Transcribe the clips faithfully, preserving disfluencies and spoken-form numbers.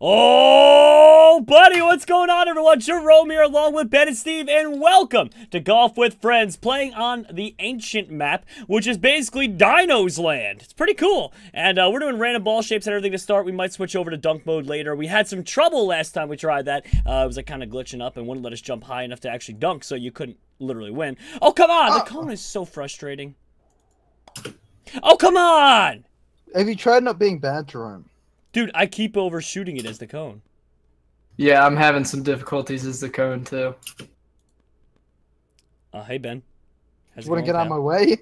Oh, buddy, what's going on, everyone? Jerome here along with Ben and Steve, and welcome to Golf with Friends, playing on the ancient map, which is basically Dino's Land. It's pretty cool. And uh, we're doing random ball shapes and everything to start. We might switch over to dunk mode later. We had some trouble last time we tried that. Uh, it was like kind of glitching up and wouldn't let us jump high enough to actually dunk, so you couldn't literally win. Oh, come on. Uh, the cone is so frustrating. Oh, come on. Have you tried not being bad, Jerome? Dude, I keep overshooting it as the cone. Yeah, I'm having some difficulties as the cone, too. Uh, hey, Ben. How's you want to get out of my way?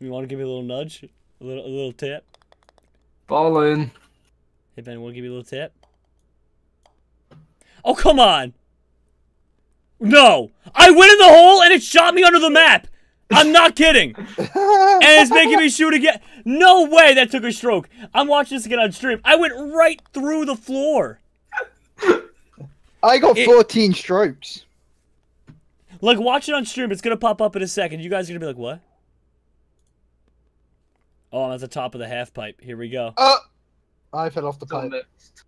You want to give me a little nudge? A little, a little tip? Ball in. Hey, Ben, we'll give you a little tip. Oh, come on! No! I went in the hole and it shot me under the map! I'm not kidding! And it's making me shoot again. No way that took a stroke. I'm watching this again on stream. I went right through the floor. I got it, fourteen strokes. Like, watch it on stream. It's going to pop up in a second. You guys are going to be like, what? Oh, I'm at the top of the half pipe. Here we go. Uh, I fell off the pipe. Mixed.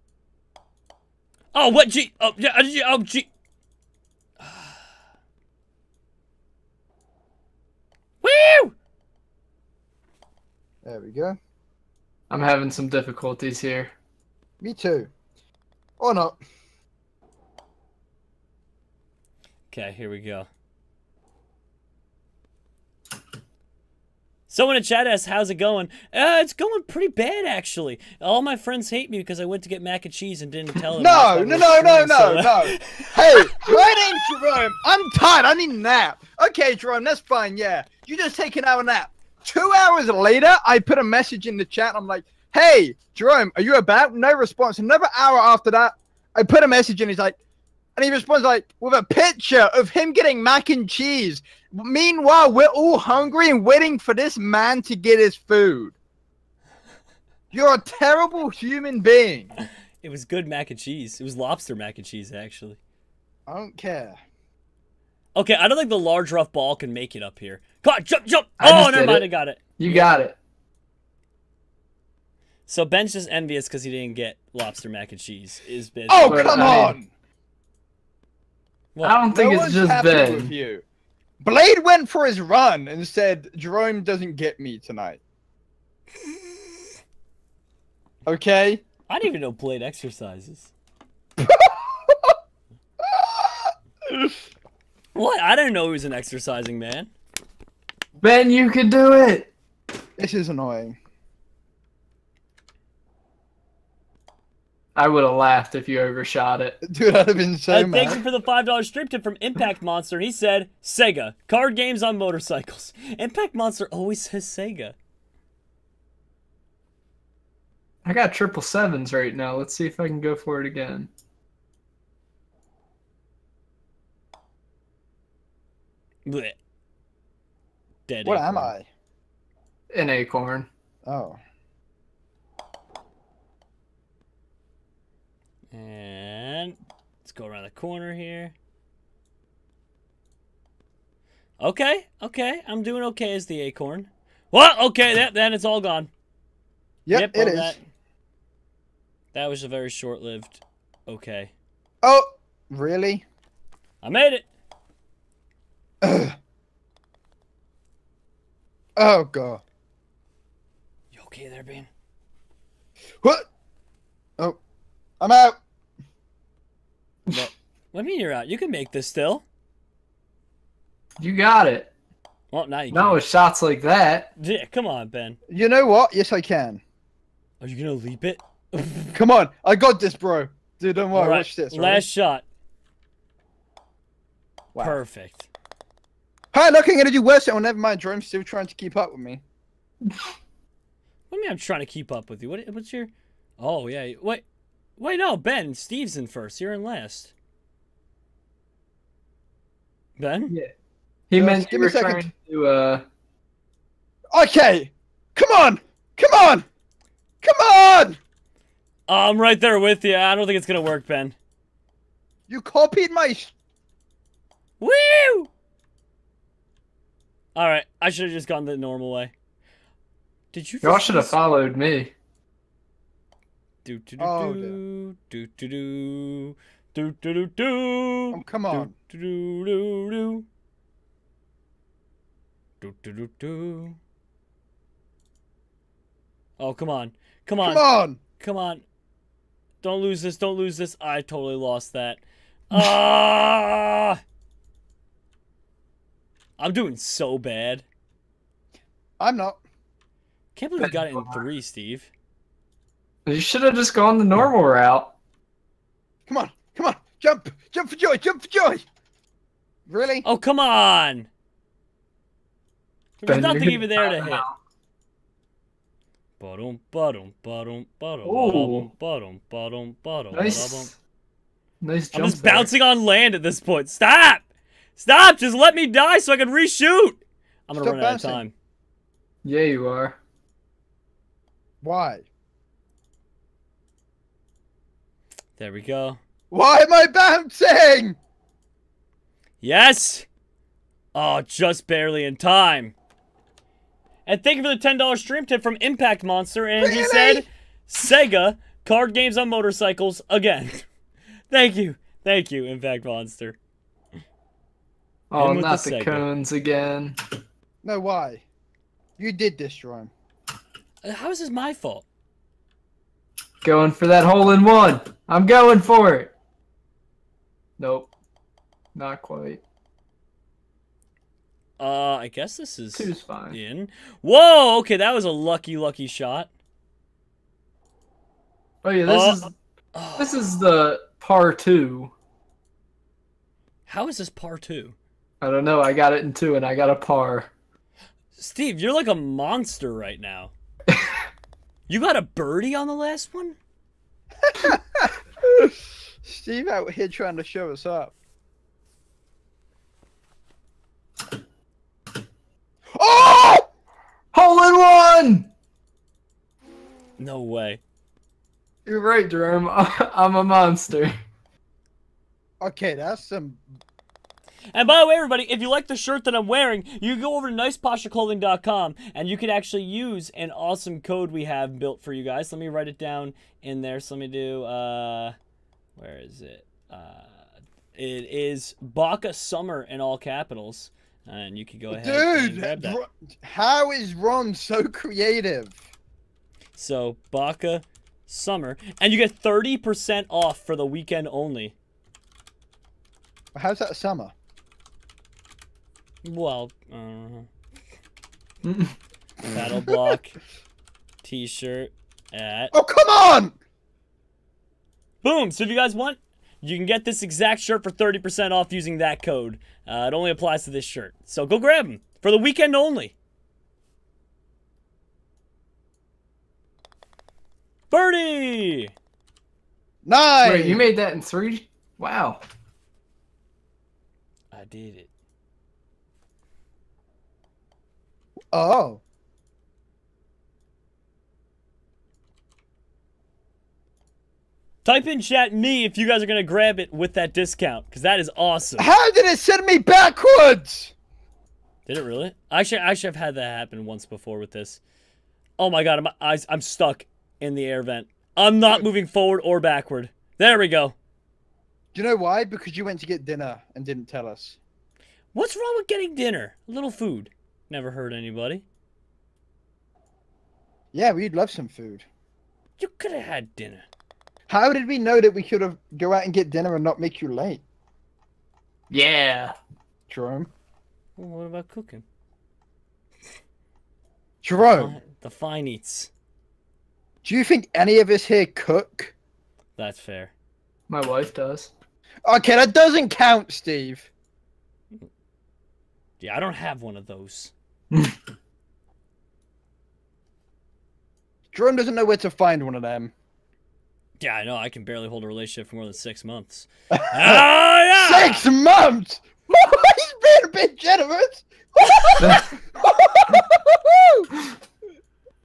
Oh, what? Gee. Oh, yeah. Oh, gee. Woo! There we go. I'm having some difficulties here. Me too. Or not. Okay, here we go. Someone in chat asked, how's it going? Uh, it's going pretty bad, actually. All my friends hate me because I went to get mac and cheese and didn't tell them. No, no, no, no, no, no. Hey, my name's Jerome. I'm tired. I need a nap. Okay, Jerome, that's fine, yeah. You just take an hour nap. Two hours later, I put a message in the chat. I'm like, hey, Jerome, are you about? No response. Another hour after that, I put a message in. He's like, and he responds like, with a picture of him getting mac and cheese. Meanwhile, we're all hungry and waiting for this man to get his food. You're a terrible human being. It was good mac and cheese. It was lobster mac and cheese, actually. I don't care. Okay, I don't think the large rough ball can make it up here. Come on, jump, jump. I oh, never mind. It. I got it. You got it. So Ben's just envious because he didn't get lobster mac and cheese. Is Ben? Oh, come on. What? I don't think no it's just Ben. With you. Blade went for his run and said, Jerome doesn't get me tonight. Okay? I didn't even know Blade exercises. What? I didn't know he was an exercising man. Ben, you can do it! This is annoying. I would have laughed if you overshot it. Dude, I'd have been so uh, mad. Thank you for the five dollar strip tip from Impact Monster. He said, Sega, card games on motorcycles. Impact Monster always says Sega. I got triple sevens right now. Let's see if I can go for it again. Blech. Dead what acorn. Am I? An acorn. Oh. And let's go around the corner here. Okay, okay. I'm doing okay as the acorn. What? Okay, that, then it's all gone. Yep, yep it is. That. that was a very short-lived okay. Oh, really? I made it. Ugh. Oh, God. You okay there, Ben? What? Oh, I'm out. What do you mean you're out? You can make this still. You got it. Well, now you can. No, shots like that. Yeah, come on, Ben. You know what? Yes, I can. Are you going to leap it? Come on. I got this, bro. Dude, don't worry. Right. Watch this. Right? Last shot. Wow. Perfect. Hi, look, I'm going to do worse. Oh, never mind. Jerome's still trying to keep up with me. What do you mean I'm trying to keep up with you? What? What's your... Oh, yeah. Wait. Wait, no, Ben. Steve's in first. You're in last. Ben? Yeah. He uh, meant you were trying to, uh... Okay! Come on! Come on! Come on! I'm right there with you. I don't think it's gonna work, Ben. You copied my... Woo! Alright, I should've just gone the normal way. Did you... Y'all should've followed me. Do do do oh, do, do do do do do do do. Oh, come on. Do do do do do do do do. Oh, come on, come on, come on, come on! Don't lose this! Don't lose this! I totally lost that. Ah! I'm doing so bad. I'm not. Can't believe we got it in three, Steve. You should have just gone the normal route. Come on, come on, jump, jump for joy, jump for joy. Really? Oh, come on. There's nothing even there to hit. Ba-dum, ba-dum, ba-dum, ba-dum, ba-dum, ba-dum, ba-dum, ba-dum. Nice. Nice jump. I'm just bouncing on land at this point. Stop! Stop! Just let me die so I can reshoot! I'm gonna run out of time. Yeah, you are. Why? There we go. Why am I bouncing? Yes! Oh, just barely in time. And thank you for the ten dollar stream tip from Impact Monster, and really? He said, Sega, card games on motorcycles, again. Thank you. Thank you, Impact Monster. Oh, not the, the cones again. No, why? You did destroy him. How is this my fault? Going for that hole-in-one. I'm going for it. Nope. Not quite. Uh, I guess this is Two's fine. In. Whoa, okay, that was a lucky, lucky shot. Oh yeah, this uh, is uh, this is the par two. How is this par two? I don't know. I got it in two, and I got a par. Steve, you're like a monster right now. You got a birdie on the last one? Steve out here trying to show us up. Oh! Hole in one! No way. You're right, Jerome. I'm a monster. Okay, that's some... And by the way, everybody, if you like the shirt that I'm wearing, you can go over to nice posture clothing dot com, and you can actually use an awesome code we have built for you guys. Let me write it down in there. So let me do... Uh, where is it? Uh, it is BACA SUMMER in all capitals. And you can go ahead Dude, and grab that. How is Ron so creative? So, BACA SUMMER. And you get thirty percent off for the weekend only. How's that summer? Well, uh, Battle Block t-shirt at... Oh, come on! Boom! So if you guys want, you can get this exact shirt for thirty percent off using that code. Uh, it only applies to this shirt. So go grab them for the weekend only. Birdie! Nice! Wait, you made that in three? Wow. I did it. Oh. Type in chat me if you guys are going to grab it with that discount, because that is awesome. How did it send me backwards? Did it really? Actually, actually, I've had that happen once before with this. Oh my god, I'm, I'm stuck in the air vent. I'm not moving forward or backward. There we go. Do you know why? Because you went to get dinner and didn't tell us. What's wrong with getting dinner? A little food. Never hurt anybody. Yeah, we'd love some food. You could have had dinner. How did we know that we could have go out and get dinner and not make you late? Yeah. Jerome? Well, what about cooking? Jerome! The fine eats. Do you think any of us here cook? That's fair. My wife does. Okay, that doesn't count, Steve. Yeah, I don't have one of those. Jerome doesn't know where to find one of them. Yeah, I know. I can barely hold a relationship for more than six months. Oh, yeah! Six months? He's been a bit generous.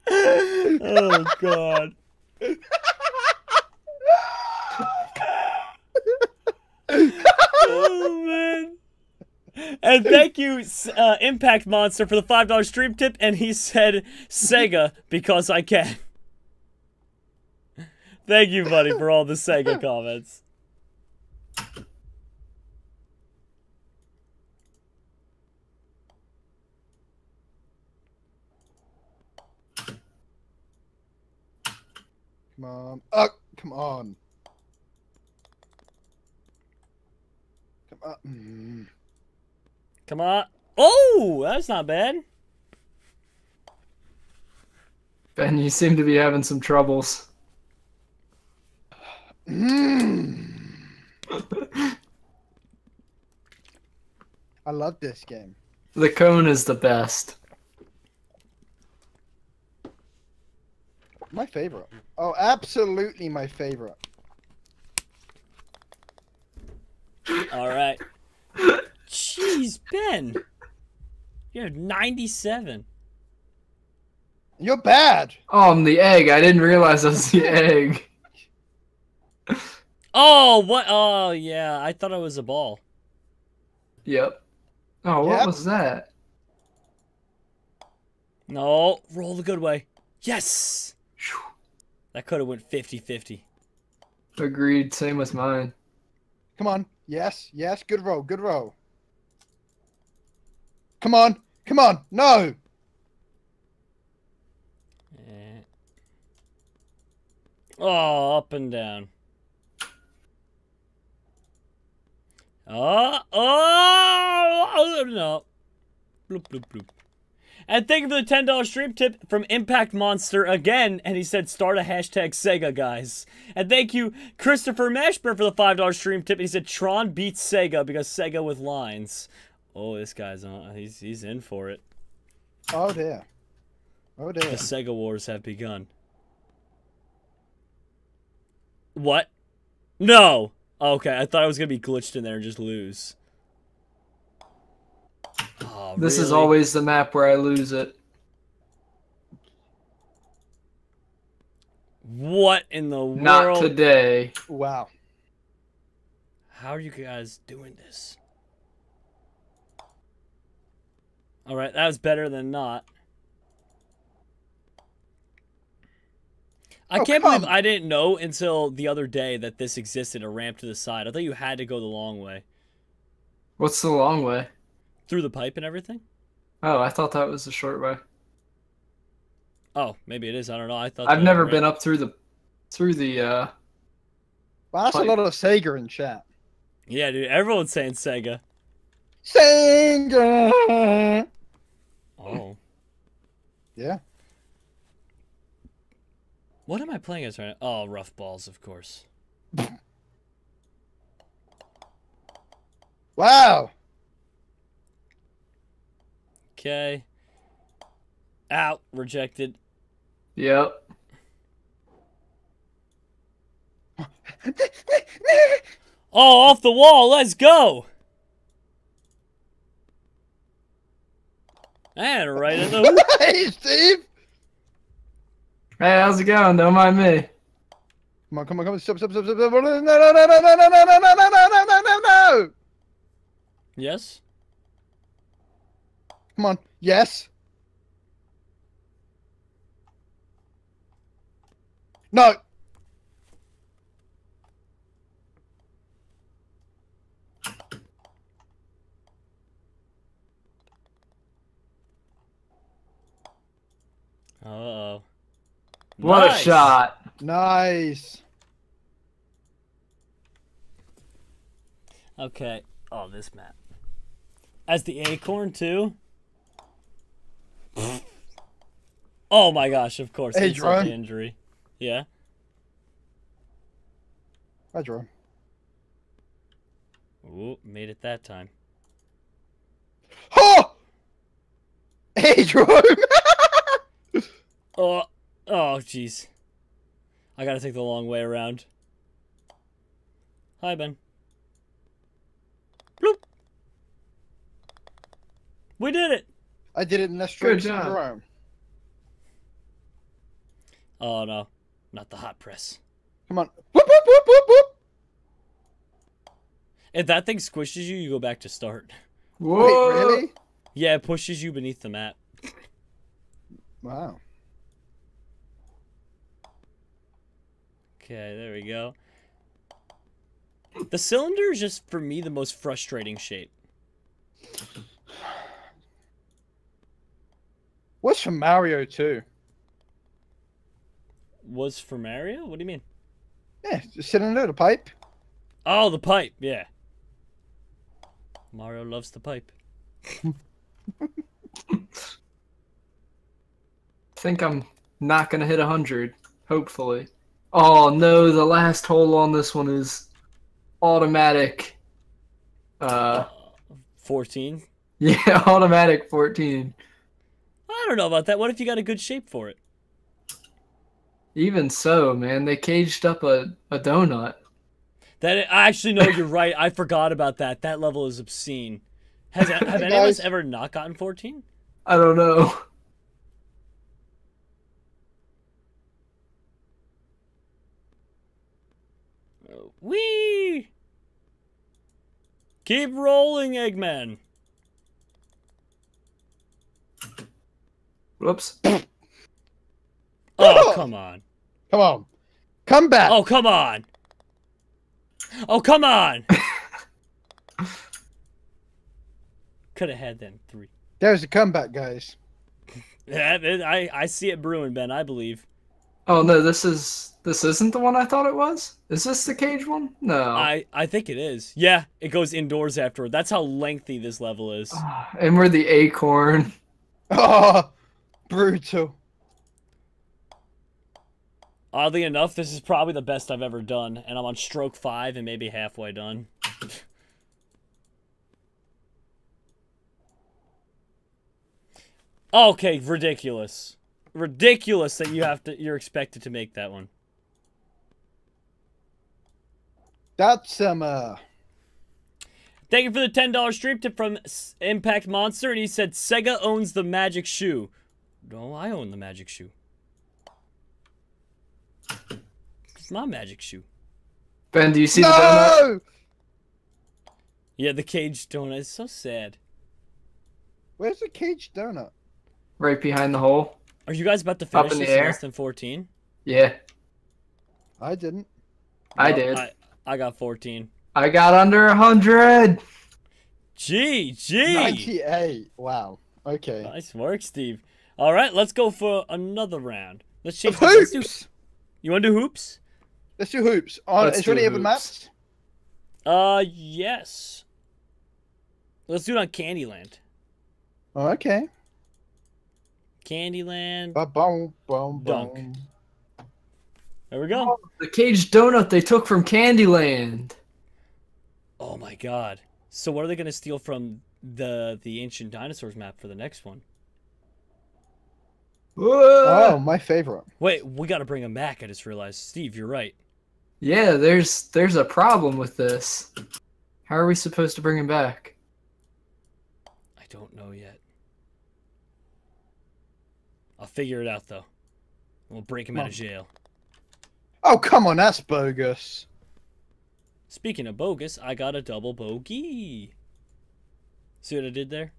Oh, God. Oh, man. And thank you, uh, Impact Monster, for the five dollar stream tip. And he said, Sega, because I can. Thank you, buddy, for all the Sega comments. Come on. Oh, come on. Come on. Come on. Oh, that's not bad. Ben, you seem to be having some troubles. I love this game. The cone is the best. My favorite. Oh, absolutely my favorite. Alright. Jeez, Ben. You're ninety-seven. You're bad. Oh, I'm the egg. I didn't realize I was the egg. Oh, what? Oh, yeah. I thought it was a ball. Yep. Oh, what yep. was that? No. Roll the good way. Yes! That could have went fifty fifty. Agreed. Same with mine. Come on. Yes. Yes. Good roll. Good roll. Come on. Come on. No. Eh. Oh, up and down. Oh. Oh. No. Bloop, bloop, bloop. And thank you for the ten dollar stream tip from Impact Monster again. And he said, start a hashtag Sega, guys. And thank you, Christopher Mashburn, for the five dollar stream tip. And he said, Tron beats Sega because Sega with lines. Oh, this guy's on. He's, he's in for it. Oh, dear. Oh, dear. The Sega wars have begun. What? No. Okay, I thought I was going to be glitched in there and just lose. Oh, this really? is always the map where I lose it. What in the Not world? Not today. Wow. How are you guys doing this? All right, that was better than not. I oh, can't believe I didn't know until the other day that this existed, a ramp to the side. I thought you had to go the long way. What's the long way? Through the pipe and everything? Oh, I thought that was the short way. Oh, maybe it is. I don't know. I thought I've never been up through the through the uh Well, that's pipe. A lot of Sega in chat. Yeah, dude, everyone's saying Sega. Sega. Oh. Yeah. What am I playing as right now? Oh, rough balls, of course. Wow. Okay. Out. Rejected. Yep. Oh, off the wall. Let's go. And right in the... Hey, Steve. Hey, how's it going? Don't mind me. Come on, come on, come on. Stop, stop, stop, stop. No, no, no, no, no, no, no, no, no, no, no, no, no, no. Yes? Come on. Yes. No. Uh-oh. What nice. a shot. Nice. Okay. Oh, this map. As the acorn, too. Oh my gosh, of course. Hey, Drew. Injury. Yeah. Hi, Drew. Ooh, made it that time. Oh! Hey, Drew! Oh, oh, jeez. I gotta take the long way around. Hi, Ben. Bloop. We did it! I did it in that straight arm. Oh no, not the hot press. Come on. Whoop, whoop, whoop, whoop, whoop. If that thing squishes you, you go back to start. Whoa. Wait, really? Yeah, it pushes you beneath the map. Wow. Okay, there we go. The cylinder is just, for me, the most frustrating shape. What's from Mario two? Was for Mario? What do you mean? Yeah, just sitting under the pipe. Oh, the pipe, yeah. Mario loves the pipe. I think I'm not going to hit one hundred, hopefully. Oh, no, the last hole on this one is automatic. Uh, fourteen? Yeah, automatic fourteen. I don't know about that. What if you got a good shape for it? Even so, man, they caged up a, a donut. That I actually know you're right. I forgot about that. That level is obscene. Has have hey, any guys. of us ever not gotten fourteen? I don't know. Oh, whee! Keep rolling, Eggman. Whoops. Oh, come on. Come on. Come back. Oh, come on. Oh, come on. Could have had them three. There's a comeback, guys. Yeah, I, I see it brewing, Ben, I believe. Oh, no, this is this isn't the one I thought it was? Is this the cage one? No. I, I think it is. Yeah, it goes indoors afterward. That's how lengthy this level is. And we're the acorn. Oh, brutal. Oddly enough, this is probably the best I've ever done, and I'm on stroke five and maybe halfway done. Okay, ridiculous. Ridiculous that you have to, you're expected to make that one. That's some, uh... Thank you for the ten dollar stream tip from Impact Monster, and he said, Sega owns the magic shoe. No, I own the magic shoe. It's my magic shoe. Ben, do you see no! the donut? Yeah, the caged donut is so sad. Where's the caged donut? Right behind the hole. Are you guys about to finish this in less than fourteen? Yeah. I didn't. No, I did. I, I got fourteen. I got under one hundred. Gee, gee. ninety-eight. Wow. Okay. Nice work, Steve. All right, let's go for another round. Let's change the... You want to do hoops? Let's do hoops. Oh, Let's is there any other maps? Uh, yes. Let's do it on Candyland. Oh, okay. Candyland. Ba -bum, bum, dunk. Bum. There we go. Oh, the caged donut they took from Candyland. Oh my God! So what are they going to steal from the the ancient dinosaurs map for the next one? Whoa. Oh, my favorite. Wait, we got to bring him back. I just realized, Steve, you're right. Yeah, there's there's a problem with this. How are we supposed to bring him back? I don't know yet. I'll figure it out though. We'll break him Mom. out of jail. Oh, come on, that's bogus. Speaking of bogus, I got a double bogey. See what I did there?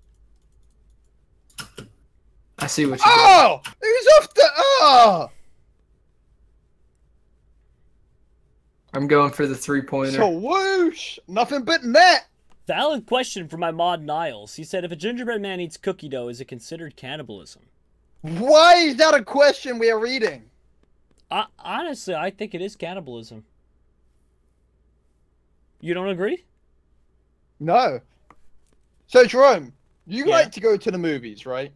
I see what you Oh! Doing. It was off the... Oh! I'm going for the three-pointer. So whoosh! Nothing but net! Valid question from my mod Niles. He said, if a gingerbread man eats cookie dough, is it considered cannibalism? Why is that a question we are reading? I, honestly, I think it is cannibalism. You don't agree? No. So, Jerome, you yeah. like to go to the movies, right?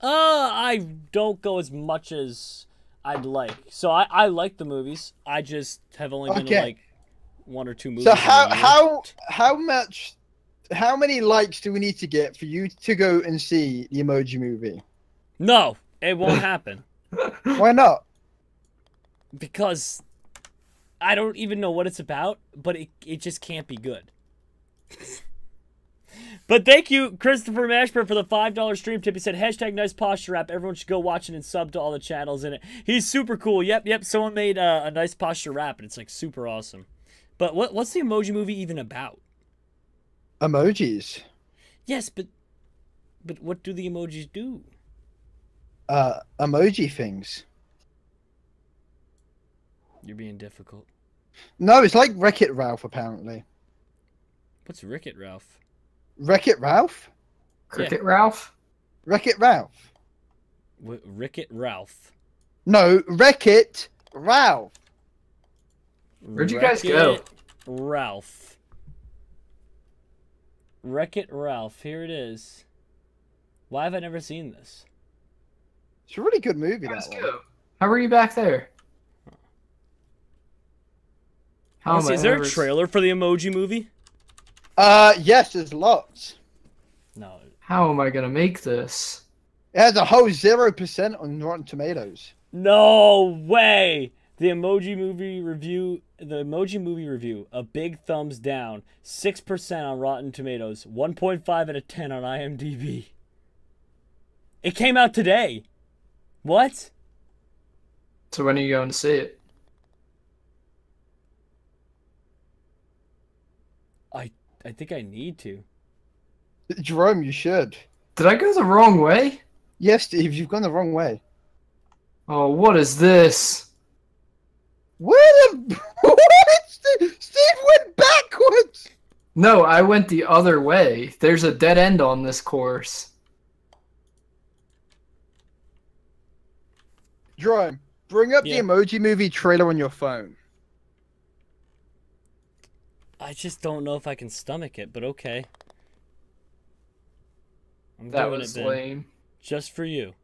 Uh, I don't go as much as I'd like. So I, I like the movies. I just have only been okay. to like one or two movies. So how how how much how many likes do we need to get for you to go and see the Emoji Movie? No, it won't happen. Why not? Because I don't even know what it's about, but it it just can't be good. But thank you, Christopher Mashburn, for the five dollar stream tip. He said, hashtag nice posture rap. Everyone should go watch it and sub to all the channels in it. He's super cool. Yep, yep. Someone made uh, a nice posture rap, and it's, like, super awesome. But what what's the Emoji Movie even about? Emojis. Yes, but but what do the emojis do? Uh, emoji things. You're being difficult. No, it's like Wreck It Ralph, apparently. What's Wreck It Ralph? Wreck It Ralph? Cricket yeah. Ralph? Wreck It Ralph. Wreck It Ralph. No, Wreck It Ralph. Where'd you guys go? Ralph. Wreck It Ralph. Here it is. Why have I never seen this? It's a really good movie. Let's go. How were you back there? How is, is there a trailer for the Emoji Movie? Uh, yes, there's lots. No. How am I gonna make this? It has a whole zero percent on Rotten Tomatoes. No way! The Emoji Movie review, the Emoji Movie review, a big thumbs down, six percent on Rotten Tomatoes, one point five out of ten on I M D B. It came out today. What? So when are you going to see it? I I think I need to. Jerome, you should. Did I go the wrong way? Yes, Steve, you've gone the wrong way. Oh, what is this? Where the... what? Steve went backwards! No, I went the other way. There's a dead end on this course. Jerome, bring up yeah. the Emoji Movie trailer on your phone. I just don't know if I can stomach it, but okay. I'm that was it, lame. Just for you.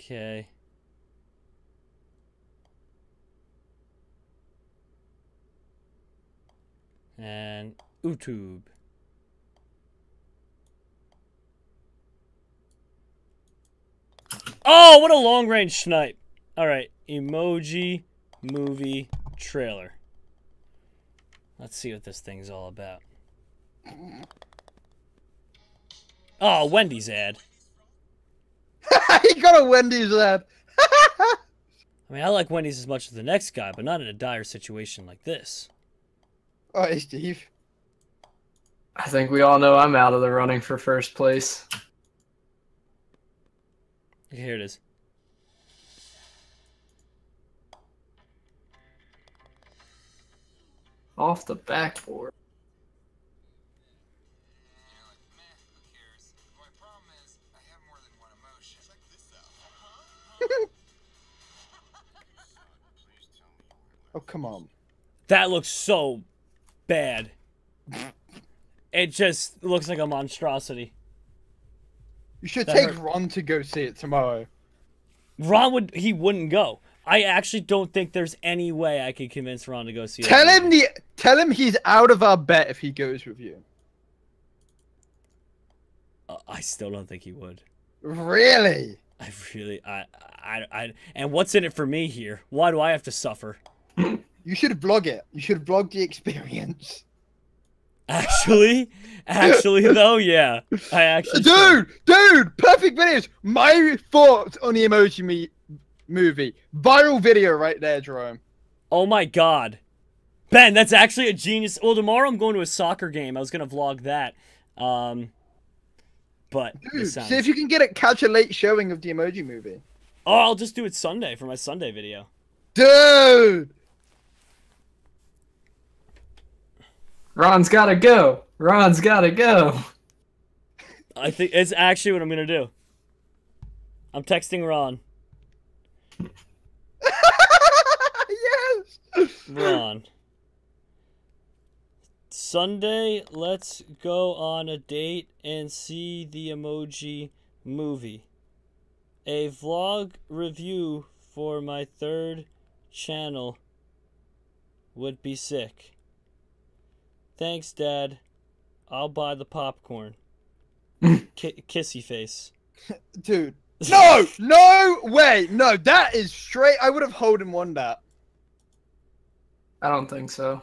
Okay. And YouTube. Oh, what a long range snipe. Alright, Emoji Movie trailer. Let's see what this thing's all about. Oh, Wendy's ad. He got a Wendy's ad. I mean, I like Wendy's as much as the next guy, but not in a dire situation like this. All right, Steve. I think we all know I'm out of the running for first place. Here it is. Off the backboard. You know, it's meh, who cares? My problem is, I have more than one emotion. Check this out. Oh, come on. That looks so bad. It just looks like a monstrosity. You should that take hurt. Ron to go see it tomorrow. Ron would, he wouldn't go. I actually don't think there's any way I could convince Ron to go see it. Tell him the, tell him he's out of our bet if he goes with you. Uh, I still don't think he would. Really? I really, I, I, I, and what's in it for me here? Why do I have to suffer? You should vlog it. You should vlog the experience. Actually, actually though, yeah, I actually. Dude, should. dude, perfect videos. My thoughts on the Emoji Meet. Movie. Viral video right there, Jerome. Oh my god. Ben, that's actually a genius. Well, tomorrow I'm going to a soccer game. I was going to vlog that. Um, but Dude, sounds... see if you can get a catch a late showing of the Emoji Movie. Oh, I'll just do it Sunday for my Sunday video. Dude! Ron's gotta go. Ron's gotta go. I think it's actually what I'm going to do. I'm texting Ron. Yes! Ron. Sunday, let's go on a date and see the Emoji Movie. A vlog review for my third channel would be sick. Thanks, Dad. I'll buy the popcorn. K- kissy face. Dude. No! No way! No, that is straight. I would have Holden won that. I don't think so.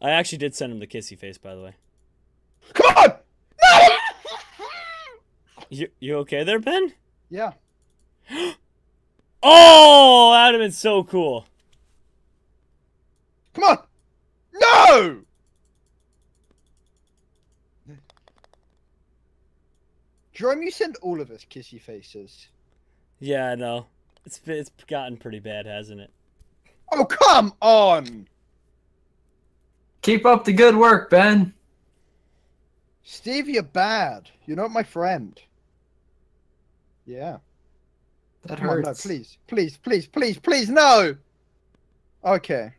I actually did send him the kissy face, by the way. Come on! No! You, you okay there, Ben? Yeah. Oh! That would have been so cool. Come on! No! Jerome, you send all of us kissy faces. Yeah, I know. It's, it's gotten pretty bad, hasn't it? Oh, come on! Keep up the good work, Ben. Steve, you're bad. You're not my friend. Yeah. That hurts. No, no, please, please, please, please, please, no! Okay.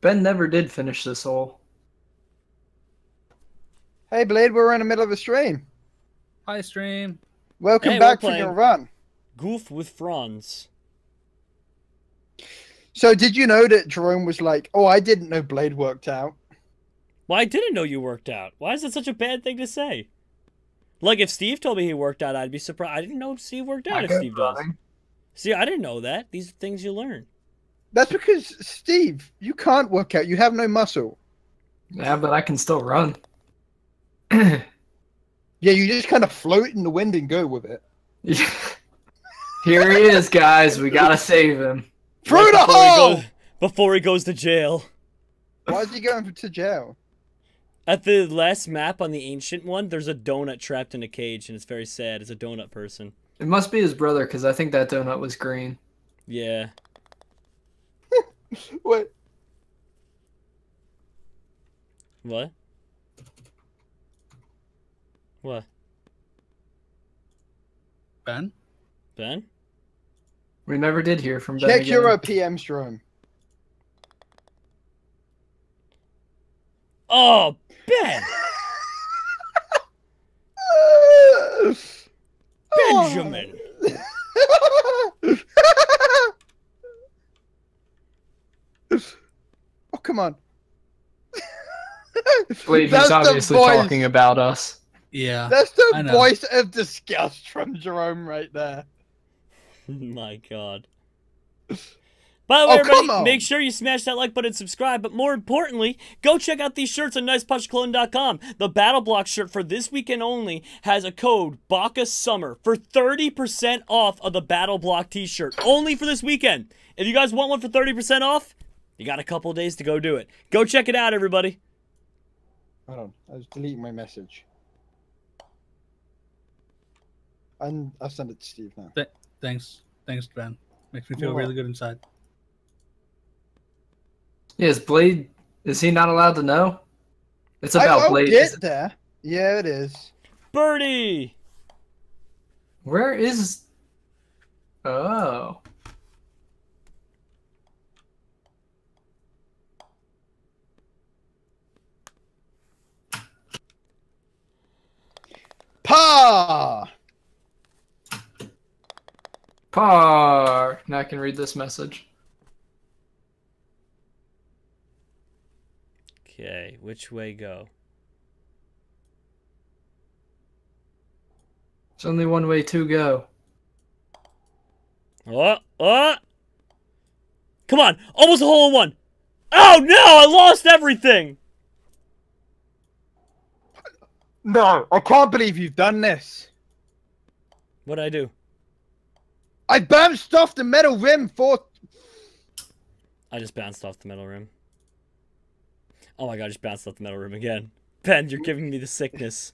Ben never did finish this hole. Hey, Blade, we're in the middle of a stream. Hi, stream. Welcome hey, back from your run. Golf with Friends. So did you know that Jerome was like, oh, I didn't know Blade worked out? Well, I didn't know you worked out. Why is that such a bad thing to say? Like, if Steve told me he worked out, I'd be surprised. I didn't know Steve worked out I if Steve does. See, I didn't know that. These are things you learn. That's because, Steve, you can't work out. You have no muscle. Yeah, but I can still run. Yeah, you just kind of float in the wind and go with it. Here he is, guys. We gotta save him. Through the hole! Before he goes to jail. Why is he going to jail? At the last map on the ancient one, there's a donut trapped in a cage, and it's very sad. It's a donut person. It must be his brother, because I think that donut was green. Yeah. What? What? What? Ben? Ben? We never did hear from Ben. Check your P M Jerome. Oh, Ben! Benjamin! Oh, come on. Blade is obviously talking about us. Yeah. That's the voice of disgust from Jerome right there. My God. By the way, oh, everybody, make sure you smash that like button and subscribe. But more importantly, go check out these shirts on nice posture clothing dot com. The Battle Block shirt for this weekend only has a code BACA SUMMER for thirty percent off of the Battle Block t-shirt. Only for this weekend. If you guys want one for thirty percent off, you got a couple of days to go do it. Go check it out, everybody. Hold on. I was deleting my message. And I'll send it to Steve now. Th thanks. Thanks, Ben. Makes me feel oh, really good inside. Yes, Blade. Is he not allowed to know? It's about I, Blade. Get there. Yeah, it is. Birdie. Where is? Oh. Pa. Par. Now I can read this message. Okay, which way go? It's only one way to go. Oh, oh. Come on, almost a hole in one. Oh no, I lost everything. No, I can't believe you've done this. What did I do? I bounced off the metal rim for... I just bounced off the metal rim. Oh my God, I just bounced off the metal rim again. Ben, you're giving me the sickness.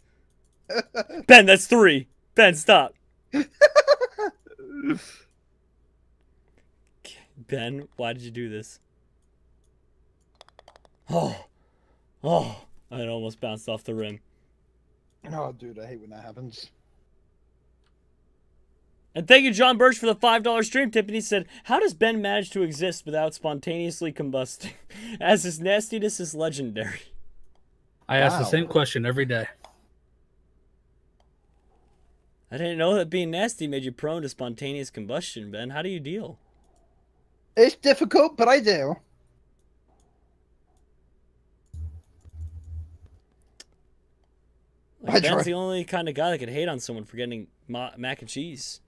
Ben, that's three. Ben, stop. Ben, why did you do this? Oh. Oh. I almost bounced off the rim. Oh, dude, I hate when that happens. And thank you, John Birch, for the five dollar stream tip. And he said, how does Ben manage to exist without spontaneously combusting, as his nastiness is legendary? I wow. ask the same question every day. I didn't know that being nasty made you prone to spontaneous combustion, Ben. How do you deal? It's difficult, but I do. Like, I Ben's try. the only kind of guy that could hate on someone for getting ma mac and cheese.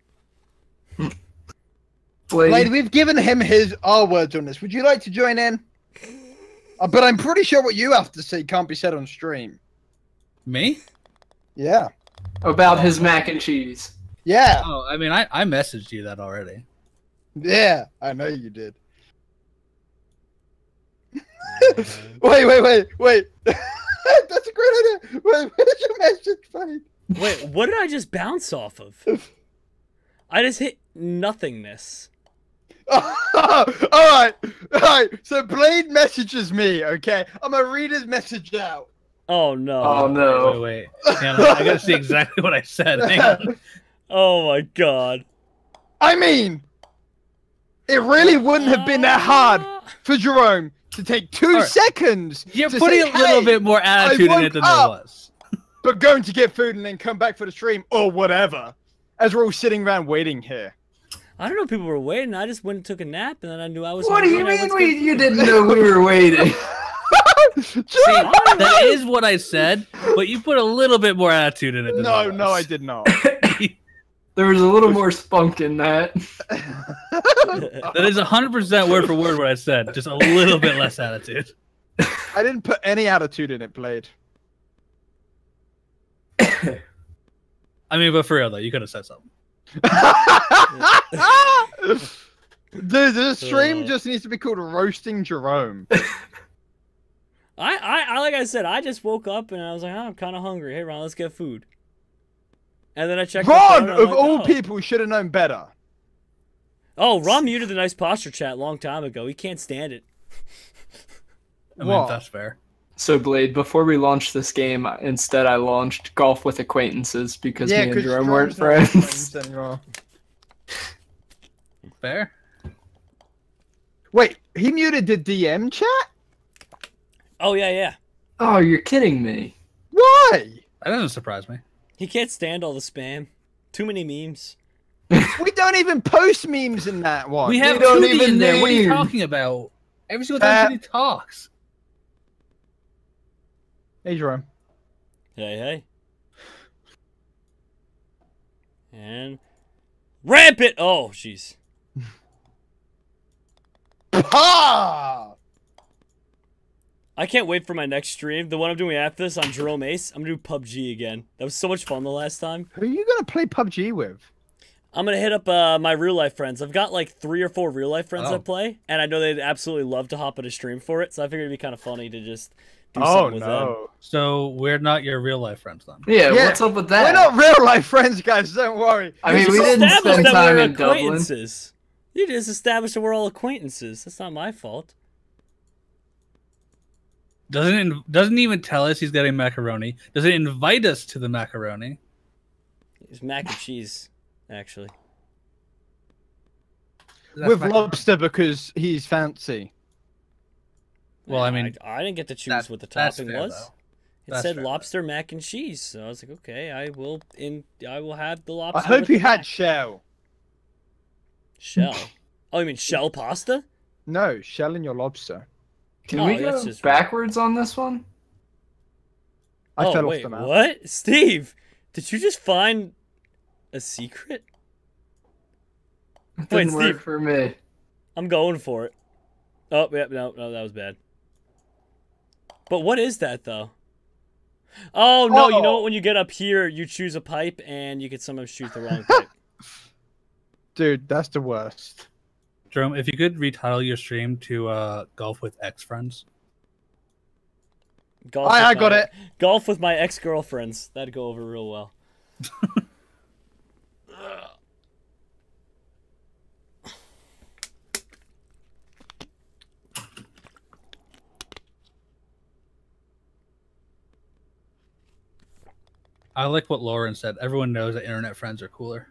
Blade. Blade, we've given him his our words on this. Would you like to join in? Uh, but I'm pretty sure what you have to say can't be said on stream. Me? Yeah. About his mac and cheese. Yeah. Oh, I mean, I, I messaged you that already. Yeah, I know you did. Wait, wait, wait, wait. That's a great idea. What did you mention? Funny. Wait, what did I just bounce off of? I just hit nothingness. All right, all right. So Blade messages me. Okay, I'm gonna read his message out. Oh no! Oh no! Wait, wait. Hang on, I gotta see exactly what I said. Hang on. Oh my god! I mean, it really wouldn't have been that hard for Jerome to take two right. seconds. You're to putting say, a little hey, bit more attitude in it than up, there was. But going to get food and then come back for the stream or whatever, as we're all sitting around waiting here. I don't know if people were waiting. I just went and took a nap, and then I knew I was. What do you mean we, you didn't know we were waiting? See, that is what I said, but you put a little bit more attitude in it than No, no, I did not. There was a little more spunk in that. That is one hundred percent word for word what I said, just a little bit less attitude. I didn't put any attitude in it, Blade. I mean, but for real, though, you could have said something. Dude, this stream just needs to be called Roasting Jerome. I, I, I, like I said, I just woke up and I was like, oh, I'm kind of hungry. Hey, Ron, let's get food. And then I checked. Ron, of like, all oh. people, should have known better. Oh, Ron muted the nice posture chat a long time ago. He can't stand it. I mean, that's fair. So, Blade, before we launched this game, instead I launched Golf with Acquaintances because yeah, me and Jerome weren't friends. Fair. Wait, he muted the D M chat? Oh, yeah, yeah. Oh, you're kidding me. Why? That doesn't surprise me. He can't stand all the spam. Too many memes. We don't even post memes in that one. We have don't even in there. What are you talking about? Every single time uh, he talks. Hey, Jerome. Hey, hey. And... ramp it! Oh, jeez. Ha! I can't wait for my next stream. The one I'm doing after this on Jerome Ace. I'm going to do P U B G again. That was so much fun the last time. Who are you going to play P U B G with? I'm going to hit up uh, my real-life friends. I've got like three or four real-life friends oh. I play, and I know they'd absolutely love to hop in a stream for it, so I figured it'd be kind of funny to just do oh, something with no. them. So we're not your real-life friends, then? Yeah, yeah, what's up with that? We're not real-life friends, guys. Don't worry. I mean, we didn't spend time in Dublin. You just established that we're all acquaintances. That's not my fault. Doesn't doesn't even tell us he's getting macaroni. Doesn't invite us to the macaroni. It's mac and cheese, actually. With macaroni? Lobster because he's fancy. Well, I mean, I, I didn't get to choose that, what the topping fair, was. It said fair, lobster though. Mac and cheese. So I was like, okay, I will in I will have the lobster. I hope you had mac. shell. Shell. Oh, you mean shell pasta? No, shell in your lobster. Can oh, we go just backwards right. on this one? I oh, fell wait, off the map. What? Steve, did you just find a secret? It didn't wait, work Steve, for me. I'm going for it. Oh, yeah, no, no, that was bad. But what is that, though? Oh, no, oh. you know what? When you get up here, you choose a pipe, and you can sometimes shoot the wrong pipe. Dude, that's the worst. Jerome, if you could retitle your stream to uh, Golf with Ex-Friends. Golf I, with I got my, it. Golf with my ex-girlfriends. That'd go over real well. I like what Lauren said. Everyone knows that internet friends are cooler.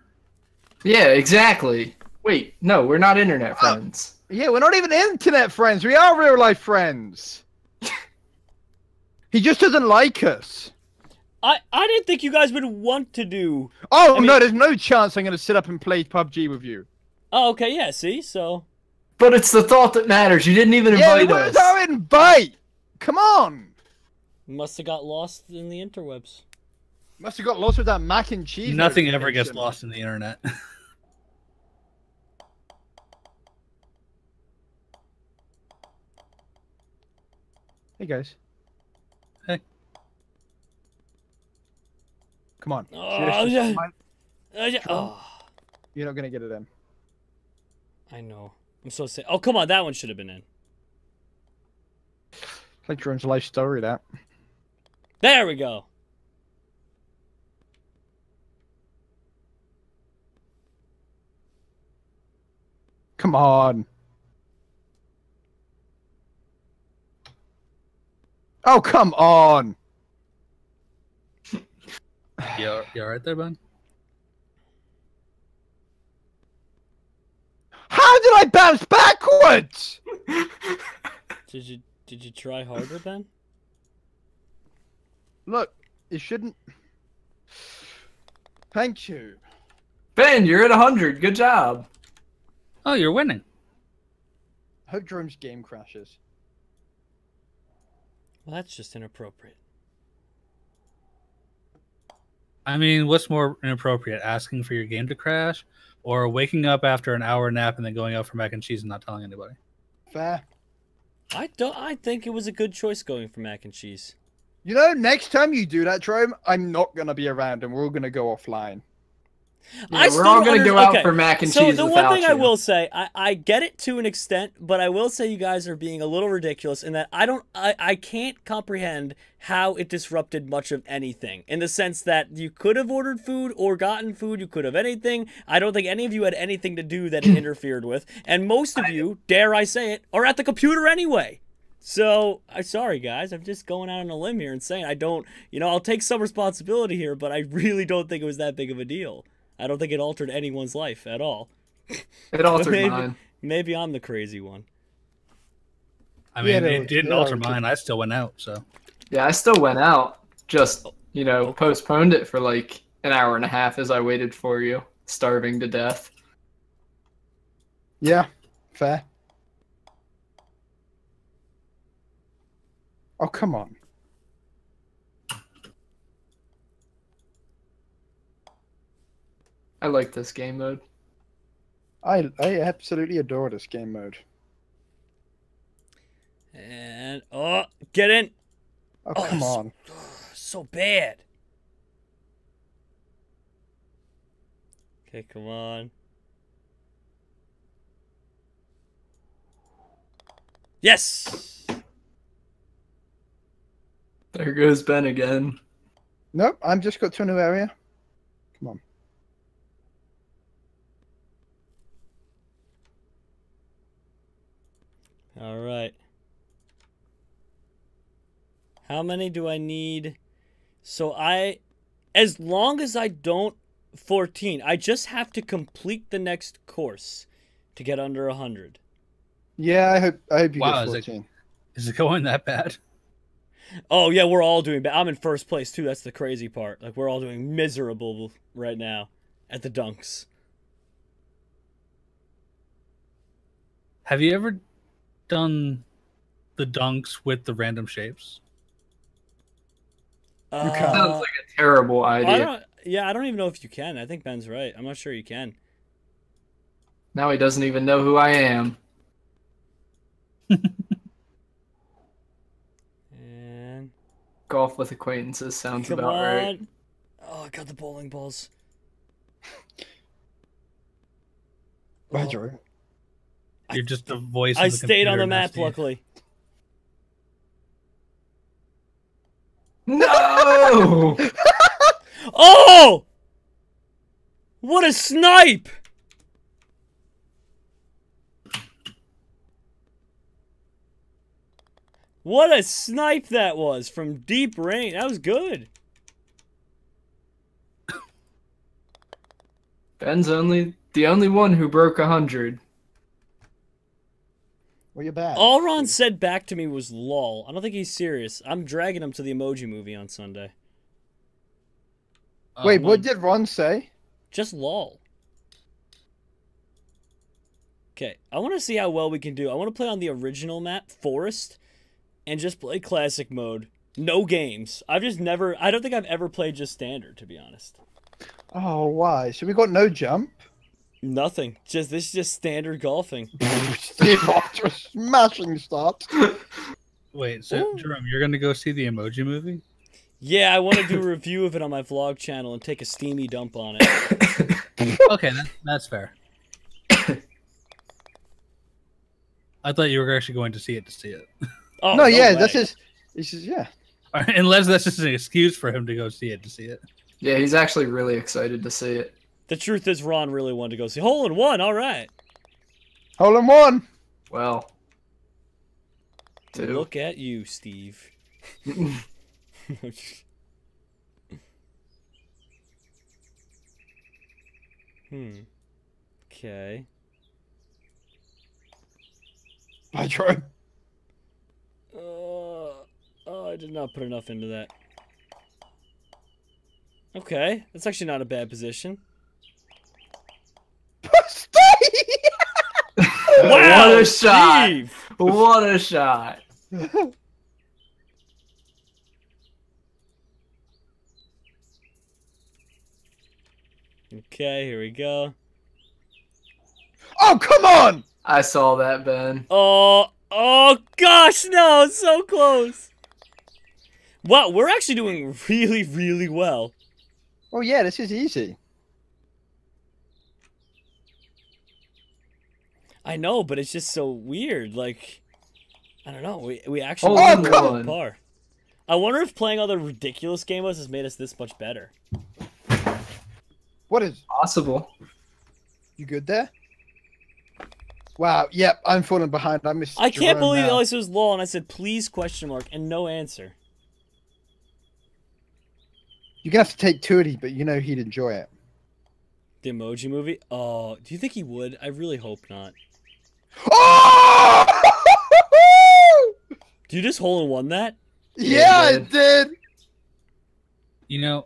Yeah, exactly. Wait, no, we're not internet friends. Oh, yeah, we're not even internet friends. We are real-life friends. He just doesn't like us. I, I didn't think you guys would want to do... Oh, I mean... no, there's no chance I'm going to sit up and play P U B G with you. Oh, okay, yeah, see, so... But it's the thought that matters. You didn't even invite yeah, us. Yeah, we invite. Come on. Must have got lost in the interwebs. Must have got lost with that mac and cheese. Nothing ever gets lost in the internet. Hey, guys. Hey. Come on. Oh, yeah. Yeah. Oh. You're not going to get it in. I know. I'm so sad. Oh, come on. That one should have been in. It's like Jerome's life story, that. There we go. Come on. Oh, come on. You're, you're right there, bud. How did I bounce backwards? Did you did you try harder then? Look, it shouldn't. Thank you. Ben, you're at a hundred. Good job. Oh, you're winning. I hope Jerome's game crashes. Well, that's just inappropriate. I mean, what's more inappropriate? Asking for your game to crash or waking up after an hour nap and then going out for mac and cheese and not telling anybody? Fair. I don't I think it was a good choice going for mac and cheese. You know, next time you do that, Jerome, I'm not gonna be around and we're all gonna go offline. Yeah, I we're all going to go okay. out for mac and so cheese. So the one thing you. I will say, I, I get it to an extent, but I will say you guys are being a little ridiculous in that I don't, I, I can't comprehend how it disrupted much of anything. In the sense that you could have ordered food or gotten food, you could have anything. I don't think any of you had anything to do that it interfered with, and most of I, you, dare I say it, are at the computer anyway. So I'm sorry, guys. I'm just going out on a limb here and saying I don't, you know, I'll take some responsibility here, but I really don't think it was that big of a deal. I don't think it altered anyone's life at all. It altered maybe, mine. Maybe I'm the crazy one. I mean, yeah, it, it didn't it alter mine. I still went out, so. Yeah, I still went out. Just, you know, okay. postponed it for like an hour and a half as I waited for you, starving to death. Yeah, fair. Oh, come on. I like this game mode. I I absolutely adore this game mode. And oh, get in! Oh, oh come on! So, so bad. Okay, come on. Yes. There goes Ben again. Nope, I'm just got to a new area. Come on. All right. How many do I need? So I, as long as I don't, fourteen, I just have to complete the next course to get under one hundred. Yeah, I hope, I hope you wow, get fourteen. Is it, is it going that bad? Oh, yeah, we're all doing bad. I'm in first place, too. That's the crazy part. Like, we're all doing miserable right now at the dunks. Have you ever done the dunks with the random shapes? Uh, that sounds like a terrible idea. I don't, yeah, I don't even know if you can. I think Ben's right. I'm not sure you can. Now he doesn't even know who I am. And golf with acquaintances sounds Come about on. right. Oh, I got the bowling balls. Roger. Oh. You're just the voice. I of the stayed on the map, luckily. No! Oh! What a snipe! What a snipe that was from deep range. That was good. Ben's only the only one who broke a hundred. Well, you're bad. All Ron said back to me was lol. I don't think he's serious. I'm dragging him to the Emoji Movie on Sunday. Wait, um, what did Ron say? Just lol. Okay, I want to see how well we can do. I want to play on the original map, Forest, and just play classic mode. No games. I've just never... I don't think I've ever played just standard, to be honest. Oh, why? So we got no jump? Nothing. Just this is just standard golfing. Steve Archer smashing start. Wait, so Ooh. Jerome, you're gonna go see the Emoji Movie? Yeah, I want to do a review of it on my vlog channel and take a steamy dump on it. Okay, that, that's fair. I thought you were actually going to see it to see it. Oh no, no yeah, way. This is this is yeah. Unless that's just an excuse for him to go see it to see it. Yeah, he's actually really excited to see it. The truth is Ron really wanted to go see Hole in One, all right. Hole in One! Well. Dude. Look at you, Steve. Hmm. Okay. I tried. Uh, oh, I did not put enough into that. Okay, that's actually not a bad position. Wow, what a shot! Steve. What a shot! Okay, here we go. Oh, come on! I saw that, Ben. Oh, oh gosh, no, so close. Wow, we're actually doing really, really well. Oh yeah, this is easy. I know, but it's just so weird. Like, I don't know. We we actually oh, come on. Par. I wonder if playing other ridiculous game modes has made us this much better. What is possible? You good there? Wow. Yep, I'm falling behind. I missed. I can't believe all I said was "lol" and I said "please?" question mark and no answer. You're gonna have to take two of these, but you know he'd enjoy it. The Emoji Movie? Oh, do you think he would? I really hope not. Oh! Did you just hole in one that? Yeah, yeah, I did. You know,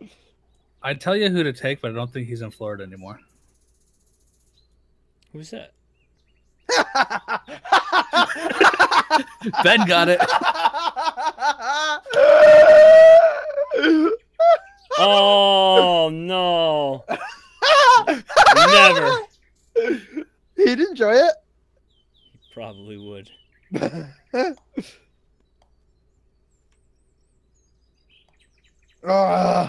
I'd tell you who to take, but I don't think he's in Florida anymore. Who's that? Ben got it. Oh, no. Never. He'd enjoy it. He probably would. uh.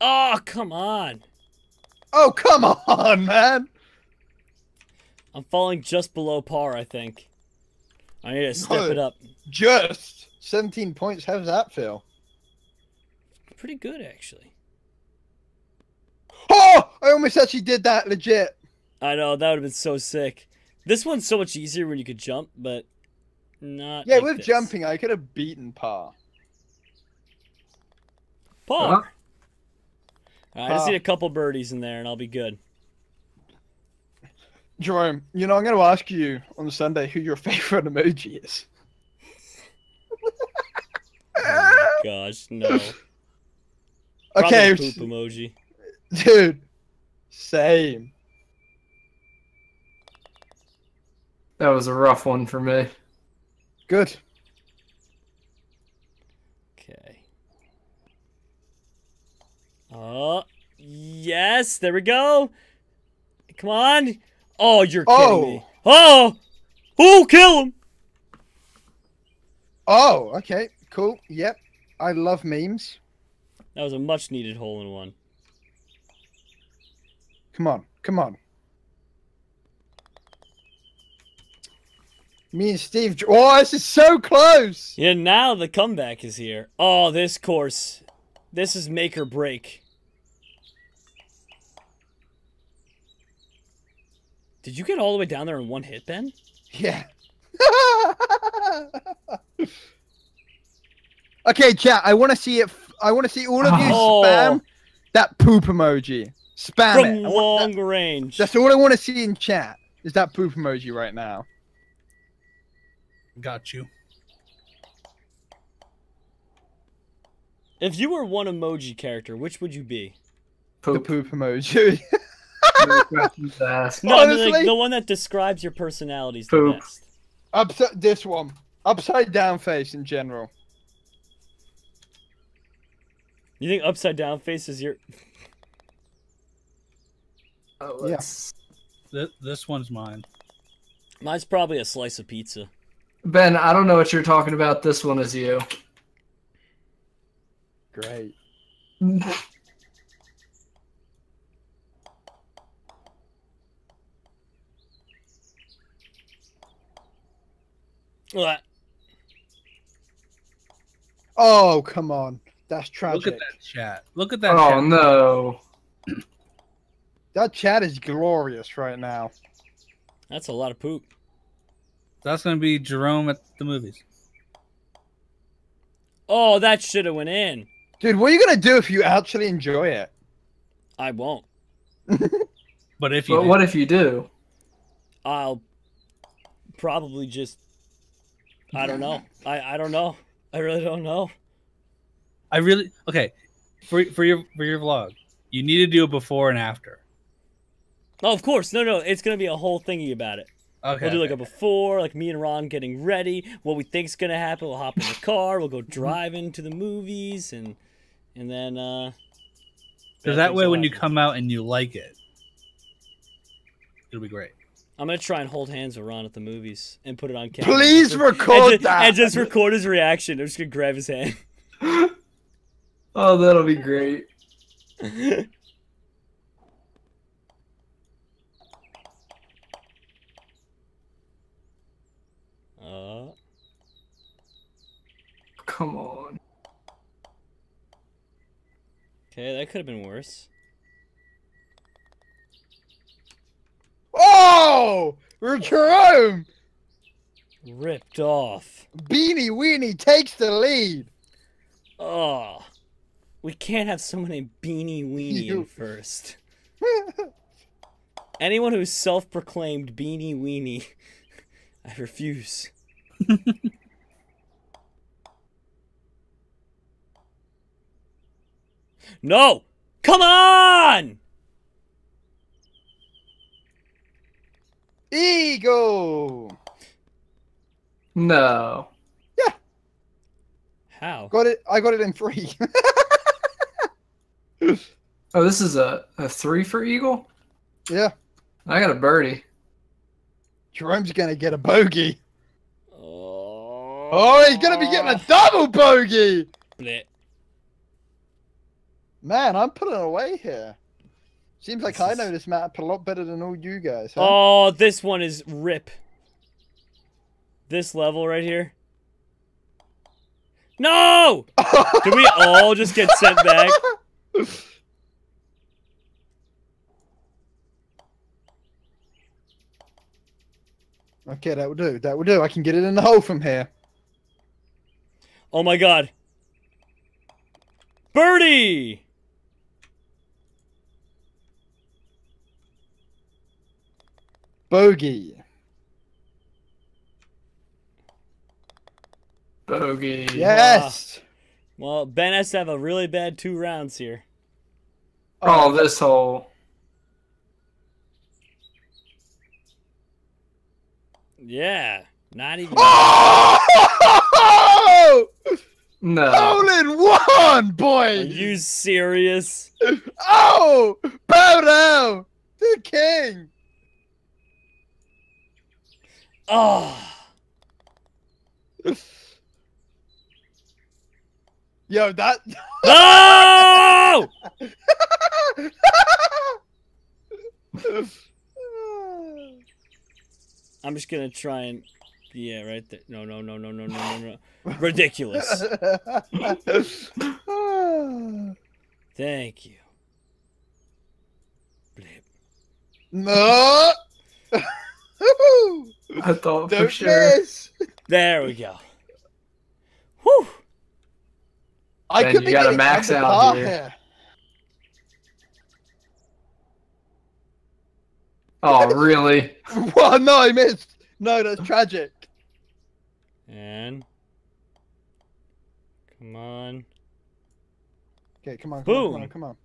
Oh, come on. Oh, come on, man. I'm falling just below par, I think. I need to step no, it up. Just seventeen points. How's that feel? Pretty good, actually. Oh! I almost actually did that legit. I know, that would have been so sick. This one's so much easier when you could jump, but not. Yeah, like with this. Jumping, I could have beaten par. Par? Huh? Right, par. I just need a couple birdies in there, and I'll be good. Jerome, you know, I'm going to ask you on Sunday who your favorite emoji is. Oh my gosh, no. Probably okay. Poop emoji. Dude. Same. That was a rough one for me. Good. Okay. Oh, yes. There we go. Come on. Oh, you're oh. kidding me. Oh. Oh, kill him. Oh, okay. Cool. Yep. I love memes. That was a much needed hole in one. Come on, come on. Me and Steve. Oh, this is so close. Yeah, now the comeback is here. Oh, this course. This is make or break. Did you get all the way down there in one hit, Ben? Yeah. Okay, chat, I want to see it. I want to see all of you oh. spam that poop emoji. Spam From it. long that, range. That's all I want to see in chat is that poop emoji right now. Got you. If you were one emoji character, which would you be? Poop. The poop emoji. No, like the one that describes your personalities poop. the best. Upside, this one. Upside down face in general. You think upside down face is your? Oh, let's... yeah. Th this one's mine. Mine's probably a slice of pizza. Ben, I don't know what you're talking about. This one is you. Great. Oh, come on. That's tragic. Look at that chat. Look at that oh, chat. Oh, no. That chat is glorious right now. That's a lot of poop. That's going to be Jerome at the movies. Oh, that should have went in. Dude, what are you going to do if you actually enjoy it? I won't. But if you but do, what if you do? I'll probably just... I don't know. I, I don't know. I really don't know. I really... Okay. For, for, your, for your vlog, you need to do a before and after. Oh, of course. No, no. It's going to be a whole thingy about it. Okay. We'll do like a before, like me and Ron getting ready, what we think's going to happen. We'll hop in the car. We'll go driving to the movies. And and then... Uh, so that way when happen. you come out and you like it, it'll be great. I'm going to try and hold hands with Ron at the movies and put it on camera. Please and record and that. Just, and just record his reaction. I'm just going to grab his hand. Oh, that'll be great. uh. Come on. Okay, that could have been worse. Oh! We're Jerome! Ripped off. Beanie Weenie takes the lead. Oh. We can't have so many Beanie Weenie in first. Anyone who's self-proclaimed Beanie Weenie, I refuse. No! Come on! Ego! No. Yeah. How? Got it. I got it in three. Oh, this is a, a three for Eagle? Yeah. I got a birdie. Jerome's going to get a bogey. Oh, oh he's going to be getting a double bogey. Blech. Man, I'm putting away here. Seems like this I is... know this map a lot better than all you guys. Huh? Oh, this one is rip. This level right here. No! Did we all just get sent back? Okay, that will do. That will do. I can get it in the hole from here. Oh my god. Birdie! Bogey. Bogey. Yes! Wow. Well, Ben has to have a really bad two rounds here. Oh, this hole. Yeah. Not even. Oh! No. Hole in one, boy! Are you serious? Oh! Bow down! The king! Oh! Yo, that... No! I'm just gonna try and... Yeah, right there. No, no, no, no, no, no, no, no. Ridiculous. Thank you. Blip. No! I thought for sure. Miss. There we go. Whew! I ben, could you be got a max out here. here. Oh, really? Well, no, I missed. No, that's tragic. And come on. Okay, come on. Boom. Come on, come on.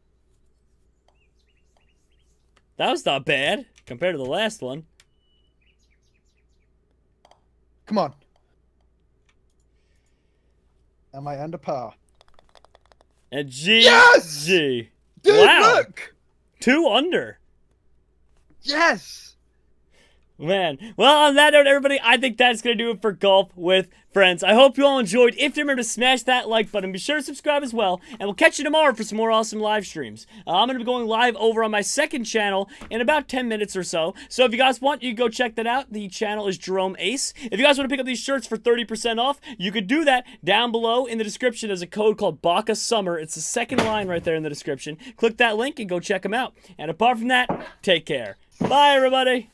That was not bad compared to the last one. Come on. Am I under par? And G. Yes! G. Dude, wow. Look! Two under. Yes! Man, well, on that note, everybody, I think that's going to do it for Golf with Friends. I hope you all enjoyed. If you remember to smash that like button, be sure to subscribe as well, and we'll catch you tomorrow for some more awesome live streams. Uh, I'm going to be going live over on my second channel in about ten minutes or so, so if you guys want, you can go check that out. The channel is Jerome Ace. If you guys want to pick up these shirts for thirty percent off, you could do that down below in the description. There's a code called BACA SUMMER. It's the second line right there in the description. Click that link and go check them out. And apart from that, take care. Bye, everybody.